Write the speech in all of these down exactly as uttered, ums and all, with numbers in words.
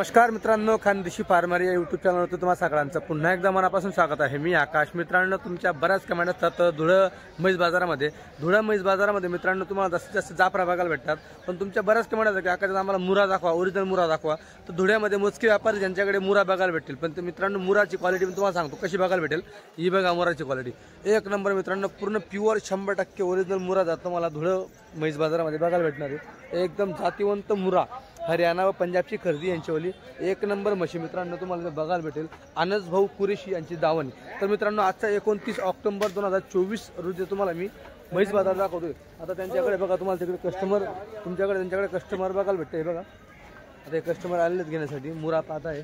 नमस्कार मित्रांनो, खानदेशी फार्मरी या यूट्यूब चॅनलवरती तुम्हाला सगळ्यांचं पुन्हा एकदा मनापासून स्वागत आहे। मी आकाश। मित्रांनो, तुमच्या बऱ्याच कमेंट असतात धुळे म्हैस बाजारामध्ये। धुळे म्हैस बाजारामध्ये मित्रांनो तुम्हाला जास्तीत जास्त जाफरा बघायला भेटतात, पण तुमच्या बऱ्याच कमेंट असतात की आकाश आम्हाला मुरा दाखवा, ओरिजिनल मुरा दाखवा। तर धुळ्यामध्ये मोजके व्यापारी ज्यांच्याकडे मुरा बघायला भेटेल, पण ते मित्रांनो मुराची क्वालिटी मी तुम्हाला सांगतो कशी बघायला भेटेल। ही बघा मुराची क्वालिटी एक नंबर मित्रांनो, पूर्ण प्युअर शंभर टक्के ओरिजिनल मुरा जात तुम्हाला धुळे म्हैस बाजारामध्ये बघायला भेटणार आहे। एकदम जातीवंत मुरा, हरियाणा व पंजाबची खरेदी यांच्यावली एक नंबर म्हशी मित्रांनो तुम्हाला बघायला भेटेल। अनस भाऊ कुरेशी यांची दावणी। तर मित्रांनो आजचा एकोणतीस ऑक्टोबर दोन हजार चोवीस रोजी तुम्हाला मी म्हैस बाजार दाखवतोय। आता त्यांच्याकडे बघा, तुम्हाला तिकडे कस्टमर तुमच्याकडे त्यांच्याकडे कस्टमर बघायला भेटतं। हे बघा, आता हे कस्टमर आलेलेच घेण्यासाठी मुरा पाहत आहे।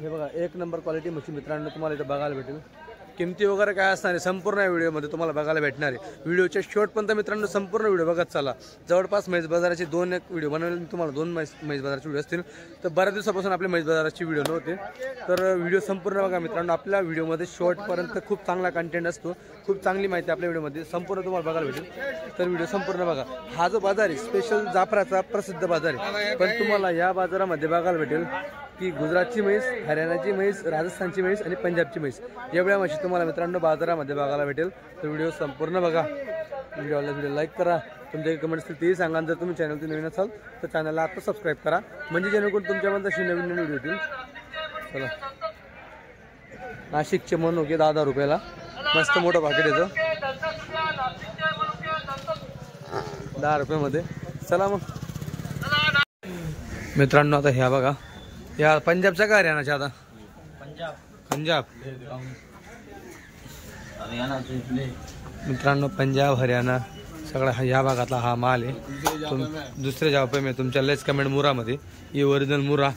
हे बघा एक नंबर क्वालिटी म्हशी मित्रांनो तुम्हाला इथं बघायला भेटेल। किमती वगैरे काय असणार आहे संपूर्ण या व्हिडिओमध्ये तुम्हाला बघायला भेटणार आहे। व्हिडिओच्या शेवटपर्यंत मित्रांनो संपूर्ण व्हिडिओ बघत चला। जवळपास म्हैस बाजाराचे दोन एक व्हिडिओ बनवले तुम्हाला, दोन म्हैस म्हैस बाजाराचे व्हिडिओ असतील। तर बऱ्याच दिवसापासून आपले म्हैस बाजाराचे व्हिडिओ नव्हते, तर व्हिडिओ संपूर्ण बघा मित्रांनो। आपल्या व्हिडिओमध्ये शेवटपर्यंत खूप चांगला कंटेंट असतो, खूप चांगली माहिती आपल्या व्हिडिओमध्ये संपूर्ण तुम्हाला बघायला भेटेल। तर व्हिडिओ संपूर्ण बघा। हा जो बाजार आहे स्पेशल जाफराचा प्रसिद्ध बाजार आहे, पण तुम्हाला या बाजारामध्ये बघायला भेटेल की गुजरातची म्हैस, हरियाणाची म्हैस, राजस्थानची म्हैस आणि पंजाबची म्हैस एवढ्या म्हशी तुम्हाला मित्रांनो बाजारामध्ये बघायला भेटेल। तर व्हिडिओ संपूर्ण बघा, व्हिडिओला व्हिडिओ लाईक करा, तुमच्या कमेंट्स असतील तेही सांगा। जर तुम्ही चॅनलची नवीन असाल तर चॅनलला आता सबस्क्राईब करा, म्हणजे जेणेकरून तुमच्यापर्यंत अशी नवीन नवीन व्हिडिओ येतील। चला, नाशिकचे मन ओके दहा दहा रुपयाला मस्त मोठं पाकिट येतं दहा रुपयामध्ये। चला मग मित्रांनो, आता ह्या बघा यार पंजाबचा का हरियाणाचा? आता पंजाब पंजाब हरियाणा मित्रांनो, पंजाब हरियाणा सगळा ह्या भागातला हा माल आहे। दुसऱ्या जाव पे मी तुमच्या लेस कमेंट मुरामध्ये ही ओरिजिनल मुरा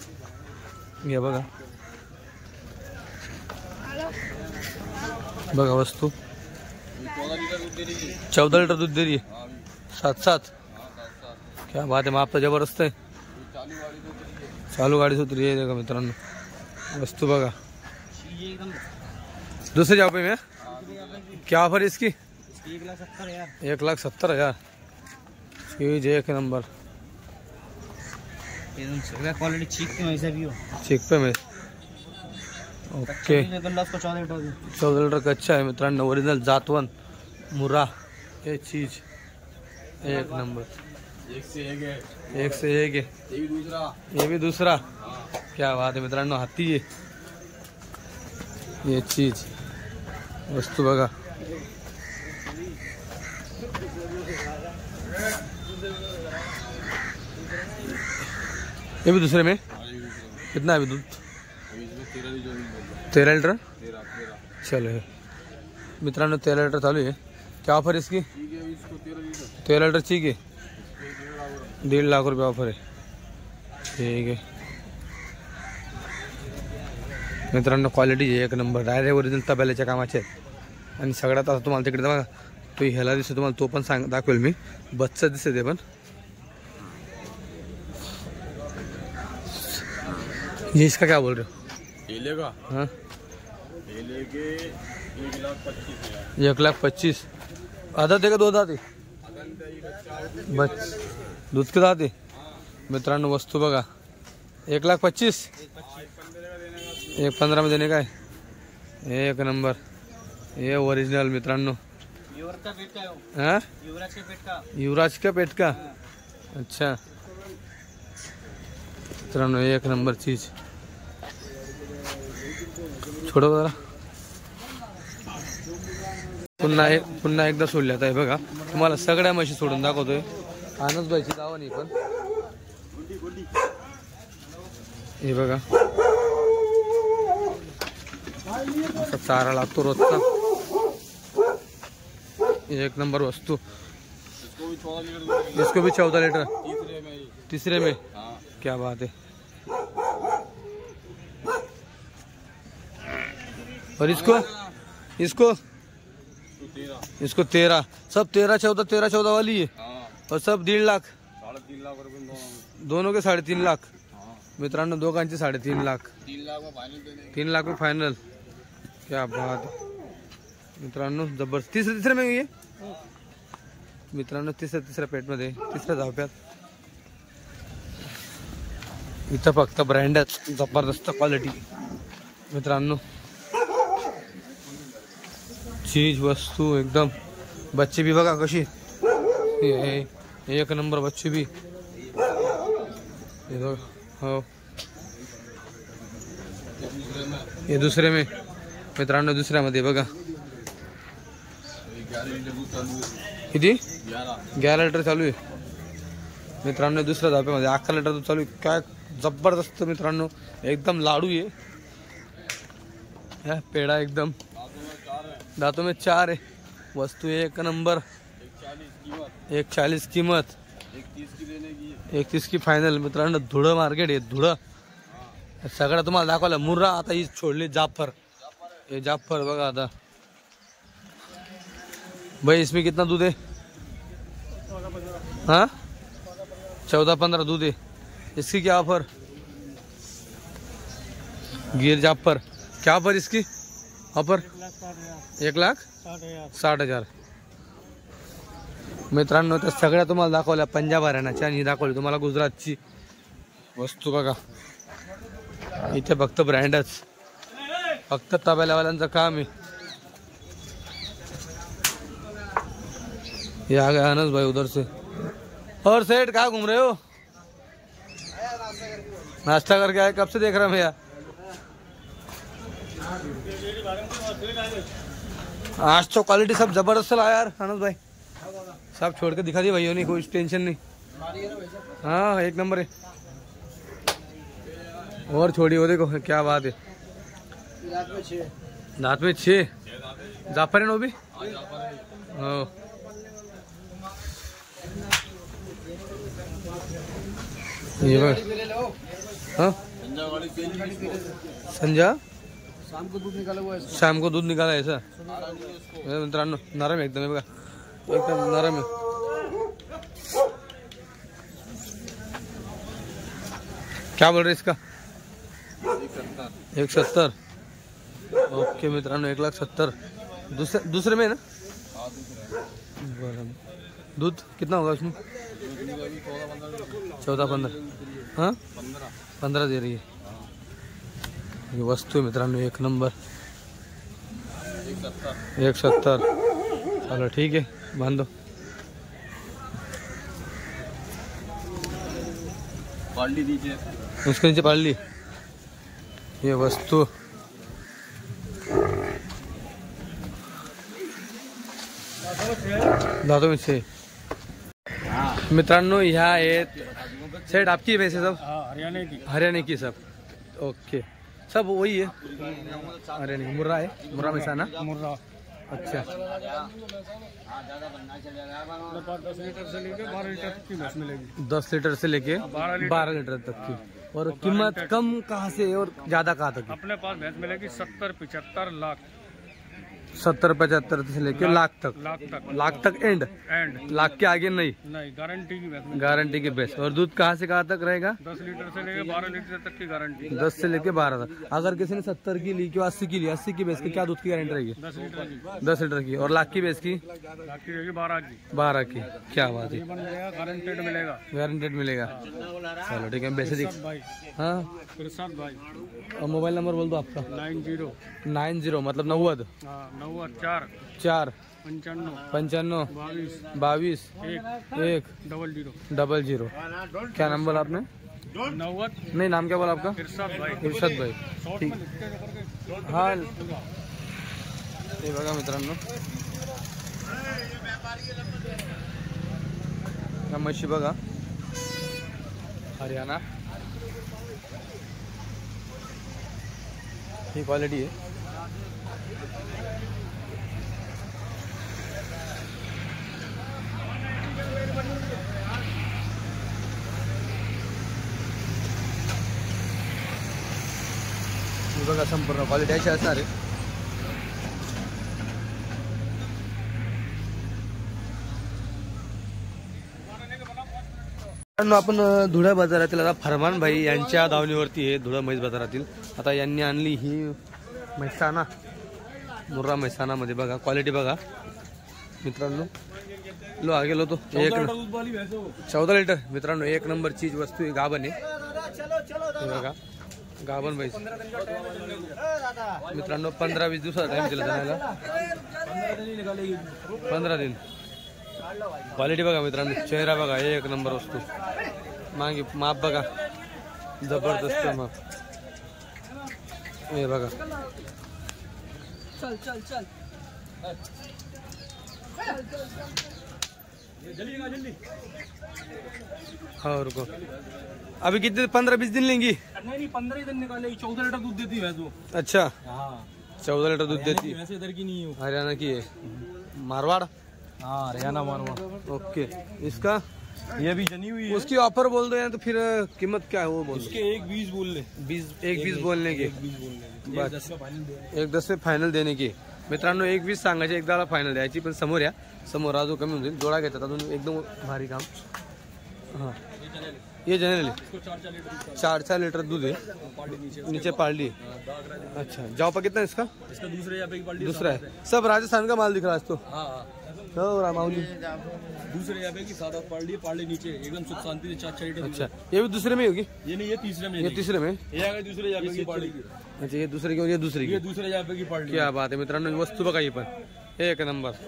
हे बघा बघा वस्तू चौदा लिटर दूध दे रही है, सात सात क्या बात है, माप तर जबरदस्त आहे। चालू गाड़ी से उतरी है मित्रांनो वस्तू बघा। दूसरे जॉब पे में क्या ऑफर इसकी? एक लाख सत्तर हजार चीज एक नंबर क्वालिटी। चीक पे में ओके चौदह लीटर का अच्छा है मित्रांनो, ओरिजिनल जातवन मुरा ये चीज एक नंबर, एक से एक है, एक से एक है, ये भी दूसरा, ये भी दूसरा। क्या बात है मित्रांनो, हाथी है ये चीज वस्तू बघा। ये भी दूसरे में कितना है दूध? तेरह लीटर। चलो मित्रांनो तेरह लीटर चालू है। क्या ऑफर इसकी? तेरह लीटर ठीक है, डेढ़ लाख रुपये ऑफर है। ठीक आहे मित्रांनो, क्वालिटी एक नंबर, डायरेक्ट ओरिजिनल तबेल्याच्या कामाचे आहेत। आणि सगळ्यात आता तुम्हाला तिकडे बघा तो ह्याला दिसतो तुम्हाला, तो पण सांग दाखवेल मी, बच्चा दिसते ते पण। ये इसका क्या बोल रहे हो? हाँ एक लाख पच्चीस। आधा ते का दो दाते? बस दूध के दाते मित्रांनो वस्तू बघा एक लाख पच्चीस, एक पंद्रह में देने का है। एक नंबर ये ओरिजिनल मित्रांनो, युवराज का पेट का। अच्छा मित्रांनो एक नंबर चीज। छोड़ो जरा, पुन्हा एक पुन्हा एकदा सोडल्यात आहे बघा। तुम्हाला सगळ्या म्हशी सोडून दाखवतोय। आनंद भाईची दावणी पण हे बघा, चारा लागतो रोजचा एक नंबर वस्तू। इसको भी चौदह लीटर तीसरे में, क्या बात है। और इसको इसको इसको तेरह, सब तेरह चौदह तेरह चौदह वाली है। और सब डेढ़ लाख दोनों के साढ़े तीन लाख मित्रांनो, दो कांचे साढ़े तीन लाख तीन लाख में फाइनल। क्या बात मित्रांनो, जबरदस्त। तीसरे तीसरे में ये मित्रांनो, तीसरा तीसरा पेट में दे, तीसरा धाव प्यार इथं फक्त ब्रँडच, जबरदस्त क्वालिटी मित्रांनो, चीज वस्तू एकदम। बच्चे भी बघा कशी, एक नंबर बच्चे भी इधर। हो ये दुसरे में मित्रांनो, दुसऱ्या मध्ये बघा किती ग्यारह लिटर चालू आहे मित्रांनो, दुसऱ्या धाब्यामध्ये अकरा लिटर दूध चालू आहे। काय जबरदस्त मित्रांनो, एकदम लाडू आहे या पेड़ा, एकदम दातों में चार है, वस्तु एक नंबर। एक चालीस कीमत, एक तीस की फायनल मित्रांनो। धुळे मार्केट आहे, धुळे सगळं तुम्हाला दाखवलं। मुरा आता ही छोडली, जाफर ये जाफर बघा आता। भाई इसमें कितना दूध है? हाँ चौदह पंद्रह दूध है। इसकी क्या ऑफर? गिर जाफर क्या ऑफर इसकी? ऑफर एक लाख साठ हजार मित्रांनो। तर सगळ्या तुम्हाला दाखवल्या पंजाब हरियाणाची, आणि दाखवली तुम्हाला गुजरातची वस्तू बघा। इथे फक्त ब्रँडच, फक्त तबेलावाल्यांचं काम आहे। ये आ गया अनस भाई उधर से। और सेठ कहाँ घूम रहे हो? नाश्ता करके आए? कब से देख रहा हूँ भैया। आज तो क्वालिटी सब जबरदस्त लाया यार अनस भाई, सब छोड़ के दिखा दिया भाइयों ने, कोई टेंशन नहीं। हाँ एक नंबर है। और छोड़ी हो देखो क्या बात है, दांत में छः जाफर है वो भी। ये हाँ? संजा शाम को दूध निकाला हुआ है, शाम को दूध निकाला है सर मित्रांनो। नरम है एकदम, एकदम नरम है। क्या बोल रहे इसका? एक सत्तर। ओके मित्रांनो, एक लाख सत्तर। दूसरे दूसरे में ना दूध कितना होगा उसमें? चौदह पंद्रह। हाँ पंद्रह दे रही है। ये वस्तु है मित्रांनो, एक नंबर, एक सत्तर। चलो ठीक है, बांध दो। पाली दीजिए उसके नीचे, पाली। ये वस्तु दादो में से मित्रांनो। ह्या आहेत सेठ आपकी भैंस सब हरियाणा की? हरियाणा की सब। ओके सब वही है हरियाणा की। मुर्रा है, मुर्रा म्हैसाना। मुर्रा अच्छा। दस लीटर से लेके बारह लीटर तक की। और कीमत कम कहाँ से और ज्यादा कहाँ तक? अपने पास भैंस मिलेगी सत्तर पिछहत्तर लाख, सत्तर पचहत्तर से लेके लाख तक। लाख तक लाख तक एंड एंड लाख के आगे नहीं, नहीं गारंटी की, गारंटी के बेस्ट। और दूध कहाँ से कहाँ तक रहेगा? दस लीटर से लेके बारह लीटर तक की गारंटी। दस से लेके बारह तक। अगर किसी ने सत्तर की ली, क्यों अस्सी की ली, अस्सी की बेस की क्या दूध की गारंटी रहेगी? दस लीटर की, दस लीटर की। और लाख की बेस की? लाख की रहेगी बारह की, बारह की। क्या बात है, गारंटेड मिलेगा, गारंटेड मिलेगा। चलो ठीक है। बेस हाँ इरशाद भाई, मोबाइल नंबर बोल दो आपका। नाइन जीरो नाइन जीरो मतलब नव्वद चार चार पंचानवे पंचानवे बाईस बाईस एक एक डबल जीरो डबल जीरो। क्या नाम बोला आपने? नव्वद नहीं, नाम क्या बोला आपका? इरशाद भाई। इरशाद भाई ठीक। हाँ ये बघा मित्रांनो, या म्हशी बघा हरियाणा, ही क्वालिटी है। बघा संपूर्ण क्वालिटी अशी असणार आहे। आपण धुळे बाजारातील आता फरमान भाई यांच्या दावणीवरती आहे, धुळे म्हैस बाजारातील। आता यांनी आणली ही म्हैसाना, मुर्रा म्हैसाना मध्ये बघा क्वालिटी बघा मित्रांनो। लो आगे लो तो एक चौदह लीटर मित्रांनो, एक नंबर चीज वस्तू गाभण आहे। बघा गाभण म्हैस मित्रांनो पंधरा वीस दिवसाचा टाइम दिला जाण्याला, पंधरा दिन। क्वालिटी बघा मित्रांनो, चेहरा बघा, एक नंबर वस्तू। मागे माप बघा, जबरदस्त माप। हे बघा चल चल चल जल्दी और को अभी कितने पंद्रह बीस दिन लेंगी? नहीं नहीं पंद्रह ही दिन निकालेगी। चौदह लीटर दूध देती है वो। अच्छा चौदह लीटर दूध देती है। इधर की नहीं, हरियाणा की है, मारवाड़। हाँ हरियाणा मारवाड़। ओके इसका ये भी जनी हुई है। उसकी ऑफर बोल दो यार, तो फिर कीमत क्या है वो बोल? उसके एक बीस बोल ले, बीस एक बीस बोलने की, एक दस पे फाइनल देने की। मित्रांनो एक वीस सांगायचे, एक दहाला फायनल द्यायची, पण समोर या, समोर अजून कमी होईल। जोडा घेतात अजून, एकदम भारी काम। हाँ ये जनरली चार चार लीटर दूध है, नीचे पालडी। अच्छा जाओ पर कितना इसका? इसका दूसरे दूसरा है। सब राजस्थान का माल दिख रहा है तो। दूसरे पालडी नीचे एकदम सुख शांति से चार चार लीटर। अच्छा ये भी दूसरे में होगी? ये नहीं ये तीसरे में। ये तीसरे में, ये दूसरे जापे की पालडी। अच्छा ये दूसरे की, ये दूसरे की, दूसरे जापे की पालडी। क्या बात है मित्रांनो, वस्तू बघा ही पण एक नंबर।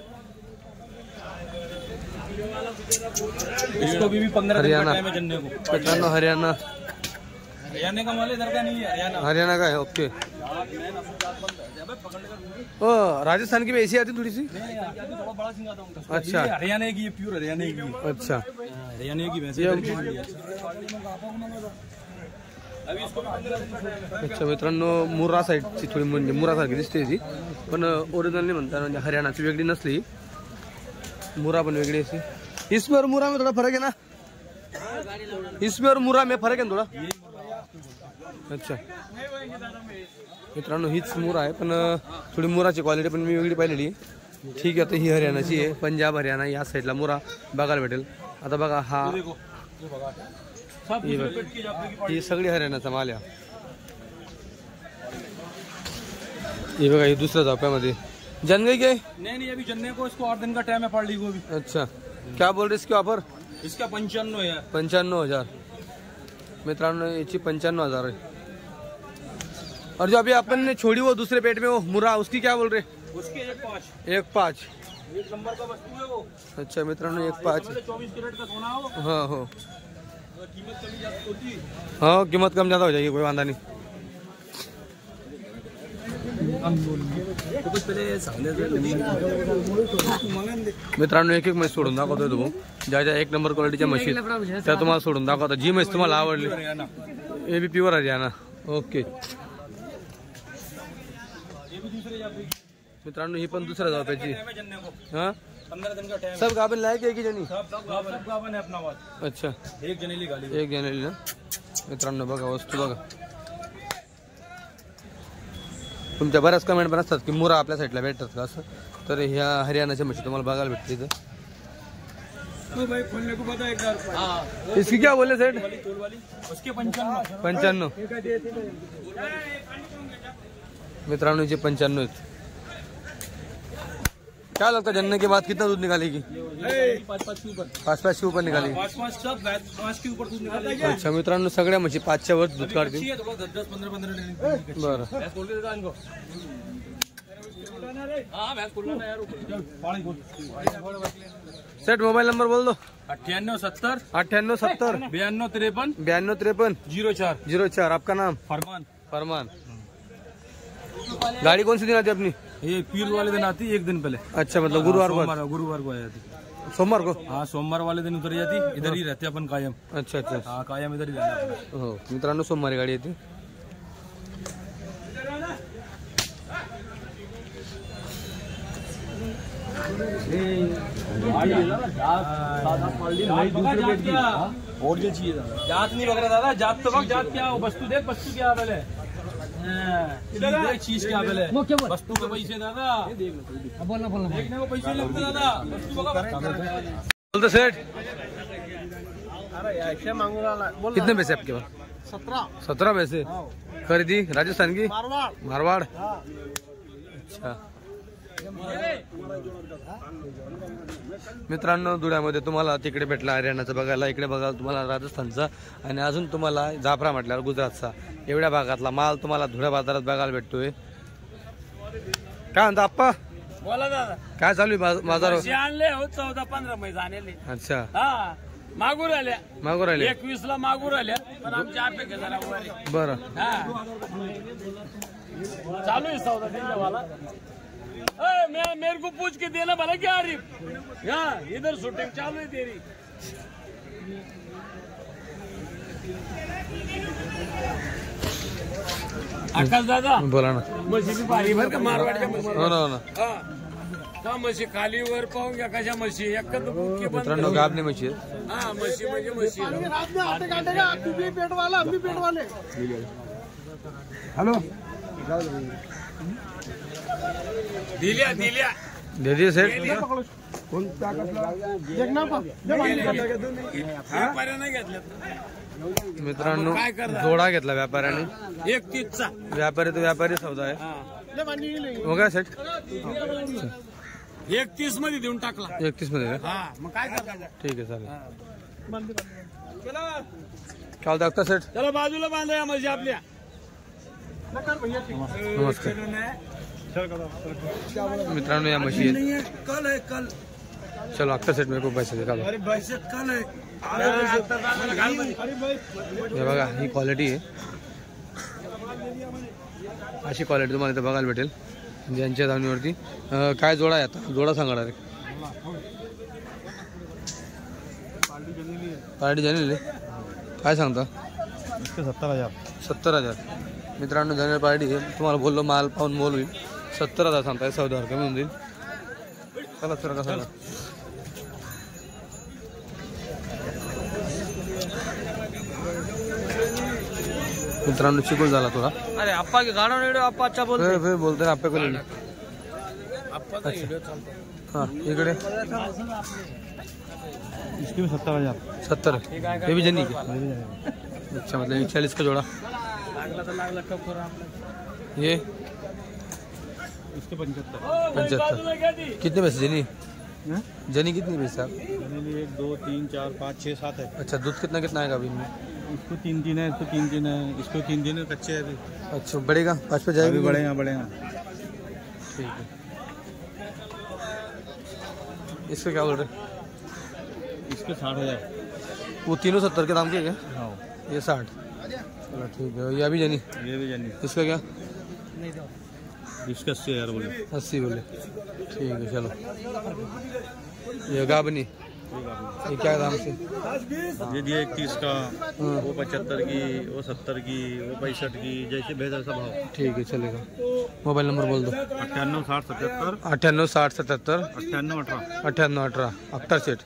इसको भी भी पंद्रह दिन का टाइम है जनने को। मित्रांनो हरियाणा, हरियाणा का माल इधर का नहीं है, हरियाणा हरियाणा का है। ओके ओ राजस्थान की भी ऐसी आती थोड़ी सी? थोड़ा बड़ा सिंग आता उनका। अच्छा हरियाणा की, ये प्योर हरियाणा की। अच्छा हरियाणा की वैसे। अच्छा मित्रांनो मुरा साइडची थोडी म्हणजे मुरा सारखी दिसते ती, पण ओरिजिनल नाही म्हणता, म्हणजे हरियाणाची वेगळी नसली, मुरा पण वेगळी अशी। इसमें और मुरा में थोड़ा फर्क है ना? इसमें और मुरा में फर्क है थोड़ा। अच्छा मित्रांनो हीच मुरा आहे, पण थोड़ी मुराची क्वालिटी पण मी वेगळी पाहिलेली। ठीक आहे, तर ही हरियाणाची आहे, पंजाब हरियाणा या साइडला मुरा बघायला भेटेल। आता बघा हा ही सगळी हरियाणाचा माल आहे। हे बघा हे दुसऱ्या जाप्यामध्ये जन गई के? नहीं नहीं अभी जनने को, इसको आठ दिन का टाइम है पार्टी को भी। अच्छा क्या बोल रहे इसके ऑफर? इसका पंचानवे है, पंचानवे हजार मित्रांनो, याची पंचानवे हजार है। और जो अभी अपन ने छोड़ी वो दूसरे पेट में वो मुरा, उसकी क्या बोल रहे? उसके एक पाँच, एक पाँच एक नंबर का वस्तु है वो। अच्छा मित्रांनो एक पाँच, चौबीस कैरेट का सोना हो। हाँ हो हाँ कीमत कम ज्यादा हो जाएगी, कोई वांधा नहीं। मित्रांनो एक एक म्हैस सोडून दाखवतोय तुम्ही, ज्या ज्या एक नंबर क्वालिटीच्या म्हशी त्या तुम्हाला सोडून दाखवतो। जी म्हैस तुम्हाला आवडली, हे बी प्युअर हरियाणा। ओके मित्रांनो ही पण दुसऱ्या जाप्याची। हा सब गाभण लायक आहे की जणी? अच्छा एक जणीली गाली, एक जणीली ना। मित्रांनो बघा वस्तू बघा, तुमच्या बऱ्याच कमेंट पण असतात की मुरा आपल्या साईडला भेटतात का असं, तर ह्या हरियाणाच्या म्हशी तुम्हाला बघायला भेटते इथं। इसकी क्या बोले सेठ? पंच्याण्णव। मित्रांनो जे पंच्याण्णव आहेत। क्या लगता है जनने के बाद कितना दूध निकालेगी? पाँच पाँच के ऊपर, पाँच पाँच के ऊपर निकालेगी। अच्छा मित्रांनो सगळ्या म्हणजे पाचच्या वर दूध काढते। बरं सेट मोबाइल नंबर बोल दो। अठानवे सत्तर, अठानवे सत्तर, बयानवे तिरपन, बयानवे तिरपन, जीरो चार, जीरो चार। आपका नाम? फरमान। फरमान। गाड़ी कौन सी दिन आती है अपनी? ये पीर वाले दिन आती है, एक दिन पहले। अच्छा मतलब गुरुवार को, गुरुवार को आ जाती, सोमवार को। हाँ सोमवार वाले दिन उतर जाती, इधर ही रहते अपन कायम। अच्छा अच्छा हाँ कायम इधर ही रहते हो। मित्रांनो सोमवारी गाड़ी येते। और क्या चाहिए? जात नहीं बकरा दादा, जात तो बक, जात क्या वस्तु देख, वस्तु क्या पहले चीज क्या पहले वस्तु के पैसे दादा, बोलना बोलना देखने को पैसे लगते दादा, बोलते सेठ। कितने पैसे आपके पास? सत्रह, सत्रह पैसे। खरीदी राजस्थान की, मारवाड़। अच्छा मित्रांनो, धुळ्यामध्ये तुम्हाला तिकडे भेटला हरियाणाचा बघायला, इकडे बघाल तुम्हाला राजस्थानचा, आणि अजून तुम्हाला जाफरा म्हटल्यावर गुजरातचा, एवढ्या भागातला माल तुम्हाला धुळे बाजारात बघायला भेटतोय. काय म्हणता आप्पा, बोला दादा, काय चालू बाजार? आणले हो चौदा पंधरा महिने आणले. अच्छा, हा मागूर आल्या, मागूर आल्या एकवीस ला मागूर आल्या, पण आमच्या अपेक्षा झाला बरं. चालू आहे सौदा त्यांच्या वाला. मैं मेरे को पूछ के देना भला क्या आरिफ, यहाँ इधर शूटिंग चालू है तेरी. आकाश दादा बोला ना, मशी भी भारी भर का मारवाड़ मशी हो ना, का मशी खाली वर पाऊंगी कशा मशी एक आपने मशी है. हाँ मशी मशी मशी पेट वाला, हम भी पेट वाले. हेलो दिलिया दिलिया दे दिए सर. कोणता मित्रांनो जोडा घेतला व्यापाऱ्याने एक तीस चा, व्यापारी तो व्यापारी सौदा आहे. हो का सेट एक तीस मध्ये देऊन टाकला, एक तीस मध्ये काय करता. ठीक आहे चालेल, काल दाखता सेट. चला बाजूला बांधा म्हणजे आपल्या. नमस्कार मित्रांनो, या मशी कल है कल. चलो अक्का सेट मेरे को पैसे दे. अरे कल है, हे बघा ही क्वालिटी आहे, अशी क्वालिटी तुम्हाला इथं बघायला भेटेल ज्यांच्या धावणीवरती. काय जोडा आहे आता, जोडा सांगणार आहे. पार्टी जनेल काय सांगता, सत्तर हजार. सत्तर हजार मित्रांनो, जनेल पार्टी आहे. तुम्हाला बोललो माल पाहून मोल होईल. सत्तर हजार सांगता सौदा हरकत म्हणून देईल. चला सर का सांगा, मित्रांनो चिकूल झाला थोडा. अरे आप्पा के गाणं रेडिओ आप्पा अच्छा बोलते फिर बोलते ना आप्पा को. हाँ इकडे इसकी भी सत्तर हजार. सत्तर ये भी जनी के. अच्छा मतलब एक चालीस का जोड़ा ये पंचहत्तर. कितने पैसे जनी है? जनी कितनी पैसे आप? एक दो तीन चार पाँच छः सात है. अच्छा दूध कितना कितना आएगा अभी इनमें? इसको तीन दिन है, इसको तीन दिन है, इसको तीन दिन है, कच्चे है अभी. अच्छा बढ़ेगा पाँच पे जाएगा, बढ़ेगा बढ़ेगा. ठीक है, इसको क्या बोल रहे? इसको साठ हज़ार. वो तीनों सत्तर के दाम के क्या? हाँ ये साठ. ठीक है, ये अभी जनी, ये भी जनी. इसका क्या यार? बोले अस्सी बोले. ठीक है चलो, ये गाबनी ये क्या दाम से ये दिया? एक तीस का, वो पचहत्तर की, वो सत्तर की, वो पैंसठ की, जैसे भेजा सब भाव. ठीक है चलेगा. मोबाइल नंबर बोल दो. अट्ठानवे साठ सतहत्तर. अट्ठानवे साठ सतहत्तर अट्ठानवे अठारह. अट्ठानवे अठारह अख्तर सेठ.